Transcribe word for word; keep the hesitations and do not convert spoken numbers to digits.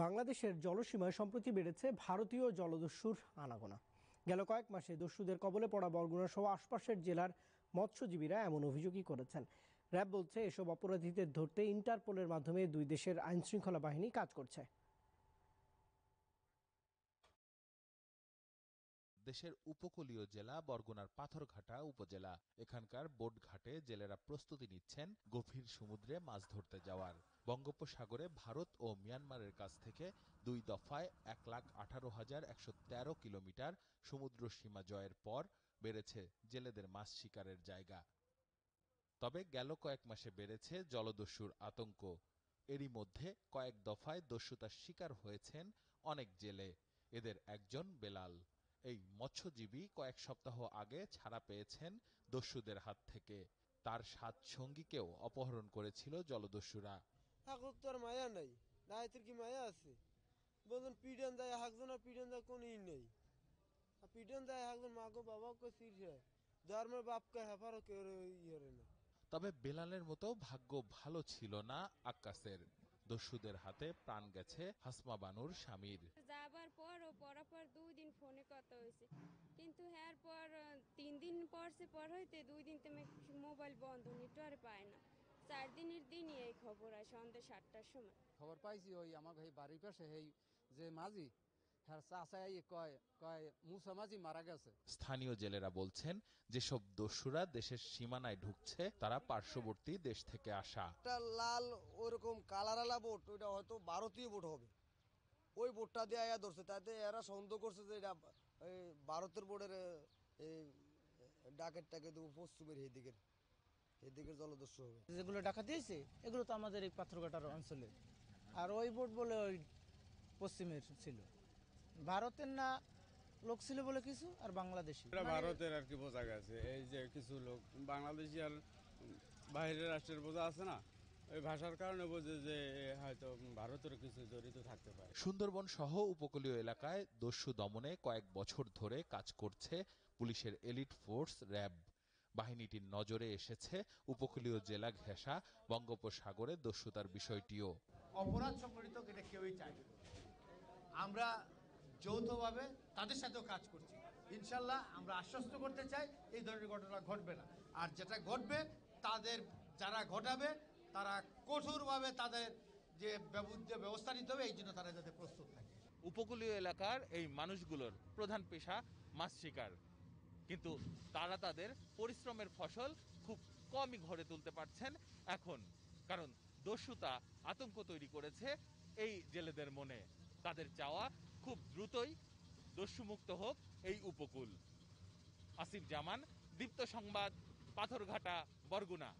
বাংলাদেশের জলসীমায় সম্প্রতি বেড়েছে ভারতীয় জলদস্যুর আনাগোনা। গেল কয়েক মাসে দস্যুদের কবলে পড়া বরগুনা সহ আশপাশের জেলার মৎস্যজীবীরা এমন অভিযোগই করেছেন। র্যাব বলছে এসব অপরাধীদের ধরতে ইন্টারপোলের মাধ্যমে দুই দেশের আইনশৃঙ্খলা বাহিনী কাজ করছে। দেশের উপকূলীয় জেলা বরগুনার পাথরঘাটা উপজেলা, এখানকার বোটঘাটে জেলেরা প্রস্তুতি নিচ্ছেন গভীর সমুদ্রে মাছ ধরতে যাওয়ার। বঙ্গোপসাগরে ভারত ও মিয়ানমারের কাছ থেকে দুই দফায় এক লাখ আঠারো হাজার একশো তেরো কিলোমিটার সমুদ্র সীমা জয়ের পর বেড়েছে জেলেদের মাছ শিকারের জায়গা। তবে গেল কয়েক মাসে বেড়েছে জলদস্যুর আতঙ্ক। এরই মধ্যে কয়েক দফায় দস্যুতার শিকার হয়েছেন অনেক জেলে। এদের একজন বেলাল। এই মৎস্যজীবী কয়েক সপ্তাহ আগে ছাড়া পেয়েছেন দস্যুদের হাত থেকে। তার সাত সঙ্গীকেও অপহরণ করেছিল জলদস্যুরা। হাকুর মায়া নাই, রায়তের কি মায়া আছে? বলুন পিডন দেয় হাকজন, আর পিডন দেয় কোন ই নেই। পিডন দেয় হাকজন মা গো বাবা কো সির ধর্মের বাপকে হেফারও কেউ ইয়ে না। তবে বেলালের মতো ভাগ্য ভালো ছিল না আকাশের। দস্যুদের হাতে প্রাণ গেছে হাসমা বানুর স্বামীর। যাবার পর ও পরাপর দুই দিন ফোনে কথা হয়েছে, কিন্তু এর পর তিন দিন পর সে পর হইতে দুই দিন তুমি মোবাইল বন্ধ, নেটওয়ার্ক পায় না। চার দিনের দিনই এই খবর হয় সন্ধ্যা সাতটার সময়। খবর পাইছি ওই আমার এই বাড়ির পাশে এই যে মাঝি, হ্যাঁ চাচাই কয় কয় মুসা মাঝি মারা গেছে। স্থানীয় জেলেরা বলছেন যেসব দস্যুরা দেশের সীমানায় ঢুকছে তারা পার্শ্ববর্তী দেশ থেকে আসা। একটা লাল ওইরকম কালারালা বোট, ওইটা হয়তো ভারতীয় বোট হবে। ওই বোটটা দিয়ে এরা ধরছে, তাতে এরা সন্দেহ করছে যে এটা ভারতের বোটের ডাকাতটাকে দেবো পশ্চিমের এদিকের এদিকের জলদস্যু হবে। যেগুলো ডাকাত দিয়েছে এগুলো তো আমাদের এই পাথরঘাটার অঞ্চলে, আর ওই বোট বলে ওই পশ্চিমের ছিল, ভারতের না লোক ছিল বলে কিছু, আর বাংলাদেশি ভারতের আর কি বোঝা গেছে। এই যে কিছু লোক বাংলাদেশি আর বাইরের রাষ্ট্রের বোঝা আছে না, ওই ভাষার কারণে বোঝে যে হয়তো ভারতের কিছু জড়িত থাকতে পারে। সুন্দরবন সহ উপকূলীয় এলাকায় দস্যু দমনে কয়েক বছর ধরে কাজ করছে পুলিশের এলিট ফোর্স র্যাব। বাহিনীটির নজরে এসেছে উপকূলীয় জেলা ঘেঁষা বঙ্গোপসাগরে দস্যুতার বিষয়টিও। অপরাধ সংগঠিত এটা কেউই চায় না। আমরা যৌথভাবে তাদের সাথেও কাজ করছি। ইনশাল্লাহ আমরা আশ্বস্ত করতে চাই এই ধরনের ঘটনা ঘটবে না, আর যেটা ঘটবে তাদের যারা ঘটাবে তারা কঠোরভাবে তাদের যে ব্যবস্থা নিতে হবে, এই জন্য তারা যাতে প্রস্তুত থাকে। উপকূলীয় এলাকার এই মানুষগুলোর প্রধান পেশা মাছ শিকার, কিন্তু তারা তাদের পরিশ্রমের ফসল খুব কমই ঘরে তুলতে পারছেন এখন, কারণ দস্যুতা আতঙ্ক তৈরি করেছে এই জেলেদের মনে। তাদের চাওয়া খুব দ্রুতই দস্যুমুক্ত হোক এই উপকূল। আসিফ জামান, দীপ্ত সংবাদ, পাথরঘাটা, বরগুনা।